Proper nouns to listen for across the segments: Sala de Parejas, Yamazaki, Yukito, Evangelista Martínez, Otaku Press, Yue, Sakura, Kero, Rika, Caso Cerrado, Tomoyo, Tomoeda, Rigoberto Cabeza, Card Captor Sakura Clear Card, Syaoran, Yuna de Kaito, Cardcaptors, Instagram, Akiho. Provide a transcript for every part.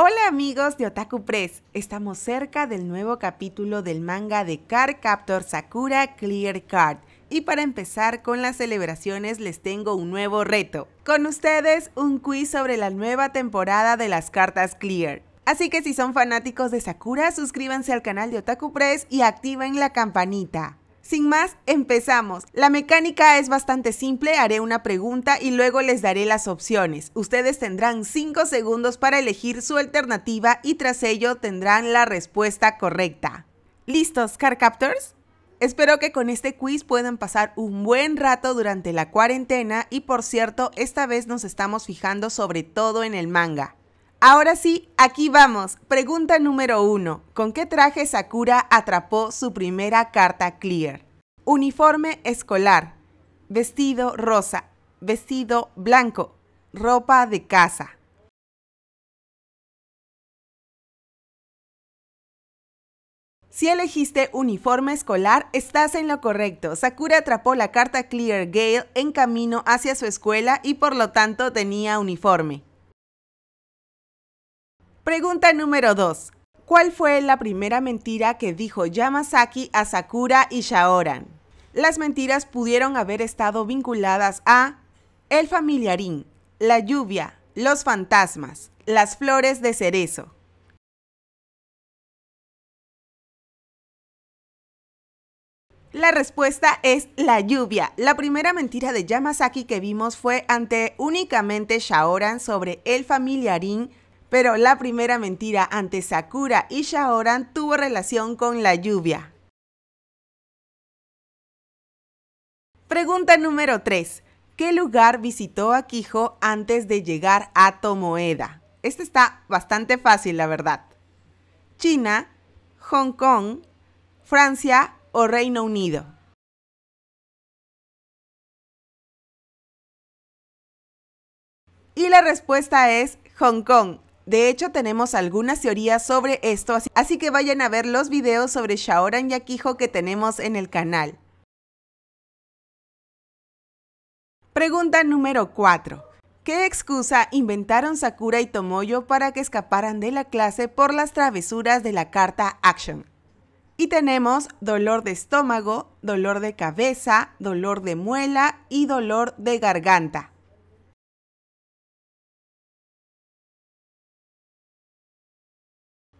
Hola amigos de Otaku Press, estamos cerca del nuevo capítulo del manga de Card Captor Sakura Clear Card y para empezar con las celebraciones les tengo un nuevo reto. Con ustedes un quiz sobre la nueva temporada de las cartas Clear. Así que si son fanáticos de Sakura, suscríbanse al canal de Otaku Press y activen la campanita. Sin más, empezamos. La mecánica es bastante simple, haré una pregunta y luego les daré las opciones. Ustedes tendrán 5 segundos para elegir su alternativa y tras ello tendrán la respuesta correcta. ¿Listos, Cardcaptors? Espero que con este quiz puedan pasar un buen rato durante la cuarentena y por cierto, esta vez nos estamos fijando sobre todo en el manga. Ahora sí, aquí vamos. Pregunta número 1. ¿Con qué traje Sakura atrapó su primera carta Clear? Uniforme escolar, vestido rosa, vestido blanco, ropa de casa. Si elegiste uniforme escolar, estás en lo correcto. Sakura atrapó la carta Clear Gale en camino hacia su escuela y por lo tanto tenía uniforme. Pregunta número 2. ¿Cuál fue la primera mentira que dijo Yamazaki a Sakura y Syaoran? Las mentiras pudieron haber estado vinculadas a el familiarín, la lluvia, los fantasmas, las flores de cerezo. La respuesta es la lluvia. La primera mentira de Yamazaki que vimos fue ante únicamente Syaoran sobre el familiarín, pero la primera mentira ante Sakura y Syaoran tuvo relación con la lluvia. Pregunta número 3. ¿Qué lugar visitó Akiho antes de llegar a Tomoeda? Este está bastante fácil, la verdad. ¿China, Hong Kong, Francia o Reino Unido? Y la respuesta es Hong Kong. De hecho, tenemos algunas teorías sobre esto, así que vayan a ver los videos sobre Syaoran y Akiho que tenemos en el canal. Pregunta número 4. ¿Qué excusa inventaron Sakura y Tomoyo para que escaparan de la clase por las travesuras de la carta Action? Y tenemos dolor de estómago, dolor de cabeza, dolor de muela y dolor de garganta.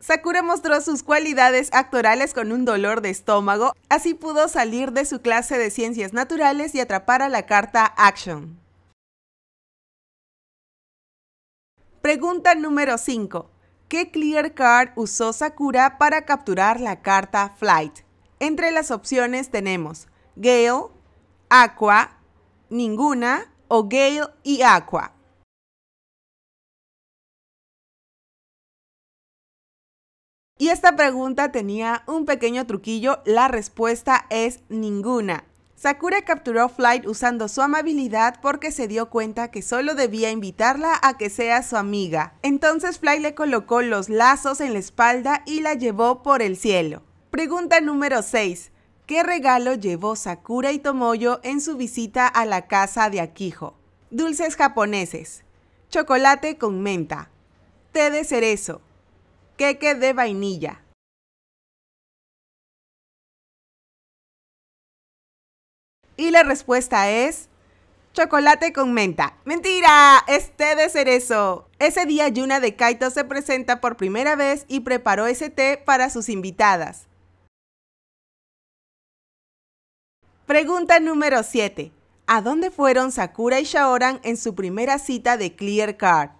Sakura mostró sus cualidades actorales con un dolor de estómago, así pudo salir de su clase de ciencias naturales y atrapar a la carta Action. Pregunta número 5. ¿Qué Clear Card usó Sakura para capturar la carta Flight? Entre las opciones tenemos Gale, Aqua, ninguna o Gale y Aqua. Y esta pregunta tenía un pequeño truquillo, la respuesta es ninguna. Sakura capturó Flight usando su amabilidad porque se dio cuenta que solo debía invitarla a que sea su amiga. Entonces Flight le colocó los lazos en la espalda y la llevó por el cielo. Pregunta número 6. ¿Qué regalo llevó Sakura y Tomoyo en su visita a la casa de Akiho? Dulces japoneses, chocolate con menta, té de cerezo, queque de vainilla. Y la respuesta es chocolate con menta. ¡Mentira! ¡Es té de cerezo! Ese día Yuna de Kaito se presenta por primera vez y preparó ese té para sus invitadas. Pregunta número 7. ¿A dónde fueron Sakura y Syaoran en su primera cita de Clear Card?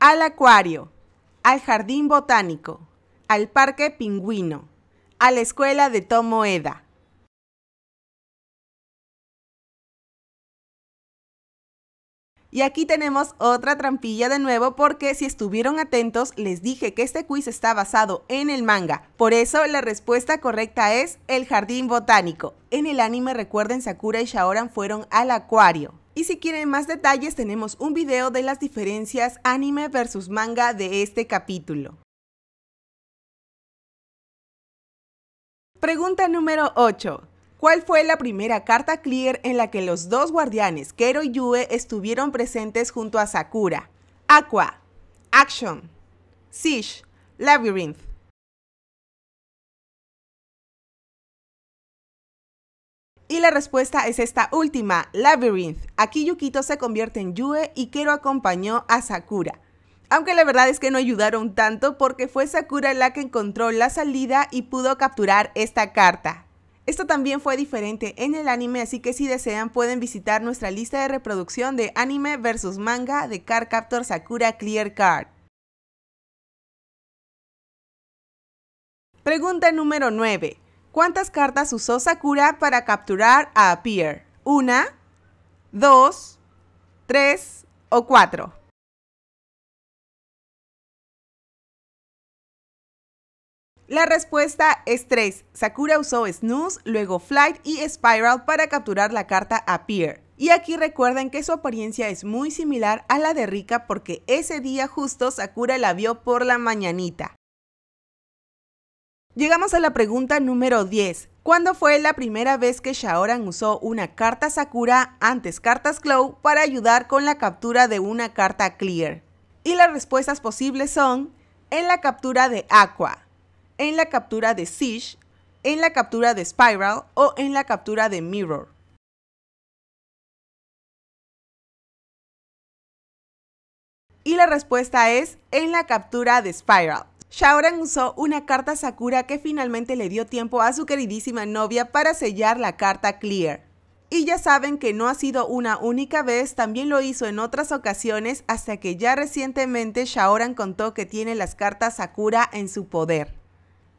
Al acuario, al jardín botánico, al parque pingüino, a la escuela de Tomoeda. Y aquí tenemos otra trampilla de nuevo porque si estuvieron atentos les dije que este quiz está basado en el manga. Por eso la respuesta correcta es el jardín botánico. En el anime, recuerden, Sakura y Syaoran fueron al acuario. Y si quieren más detalles, tenemos un video de las diferencias anime versus manga de este capítulo. Pregunta número 8. ¿Cuál fue la primera carta Clear en la que los dos guardianes, Kero y Yue, estuvieron presentes junto a Sakura? Aqua, Action, Siege, Labyrinth. Y la respuesta es esta última, Labyrinth. Aquí Yukito se convierte en Yue y Kero acompañó a Sakura. Aunque la verdad es que no ayudaron tanto porque fue Sakura la que encontró la salida y pudo capturar esta carta. Esto también fue diferente en el anime, así que si desean pueden visitar nuestra lista de reproducción de anime versus manga de Card Captor Sakura Clear Card. Pregunta número 9. ¿Cuántas cartas usó Sakura para capturar a Appear? ¿Una, dos, tres o cuatro? La respuesta es 3. Sakura usó Snooze, luego Flight y Spiral para capturar la carta Appear. Y aquí recuerden que su apariencia es muy similar a la de Rika porque ese día justo Sakura la vio por la mañanita. Llegamos a la pregunta número 10. ¿Cuándo fue la primera vez que Syaoran usó una carta Sakura, antes cartas Claw, para ayudar con la captura de una carta Clear? Y las respuestas posibles son en la captura de Aqua, en la captura de Siege, en la captura de Spiral o en la captura de Mirror. Y la respuesta es en la captura de Spiral. Syaoran usó una carta Sakura que finalmente le dio tiempo a su queridísima novia para sellar la carta Clear. Y ya saben que no ha sido una única vez, también lo hizo en otras ocasiones hasta que ya recientemente Syaoran contó que tiene las cartas Sakura en su poder.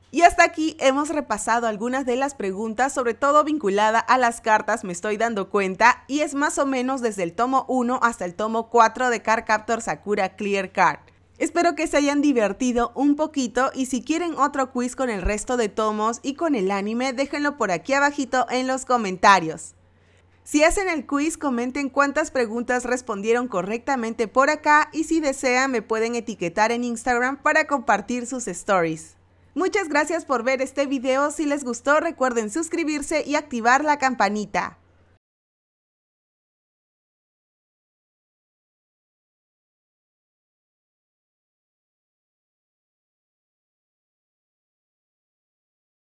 Y hasta aquí hemos repasado algunas de las preguntas, sobre todo vinculada a las cartas, me estoy dando cuenta, y es más o menos desde el tomo 1 hasta el tomo 4 de Card Captor Sakura Clear Card. Espero que se hayan divertido un poquito y si quieren otro quiz con el resto de tomos y con el anime, déjenlo por aquí abajito en los comentarios. Si hacen el quiz, comenten cuántas preguntas respondieron correctamente por acá y si desean me pueden etiquetar en Instagram para compartir sus stories. Muchas gracias por ver este video, si les gustó recuerden suscribirse y activar la campanita.